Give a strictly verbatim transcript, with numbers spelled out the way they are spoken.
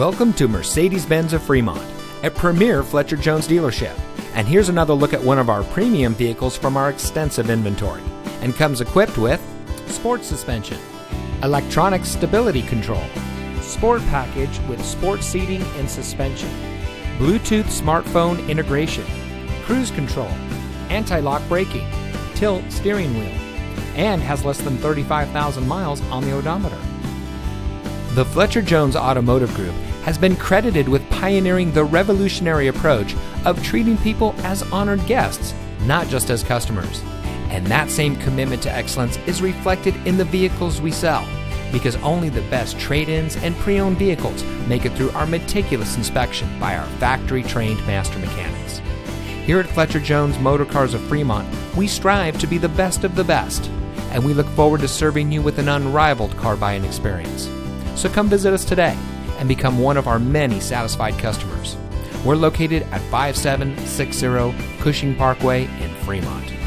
Welcome to Mercedes-Benz of Fremont, a premier Fletcher Jones dealership. And here's another look at one of our premium vehicles from our extensive inventory, and comes equipped with sports suspension, electronic stability control, sport package with sport seating and suspension, Bluetooth smartphone integration, cruise control, anti-lock braking, tilt steering wheel, and has less than thirty-five thousand miles on the odometer. The Fletcher Jones Automotive Group has been credited with pioneering the revolutionary approach of treating people as honored guests, not just as customers. And that same commitment to excellence is reflected in the vehicles we sell, because only the best trade-ins and pre-owned vehicles make it through our meticulous inspection by our factory-trained master mechanics. Here at Fletcher Jones Motorcars of Fremont, we strive to be the best of the best, and we look forward to serving you with an unrivaled car buying experience. So come visit us today and become one of our many satisfied customers. We're located at five seven six zero Cushing Parkway in Fremont.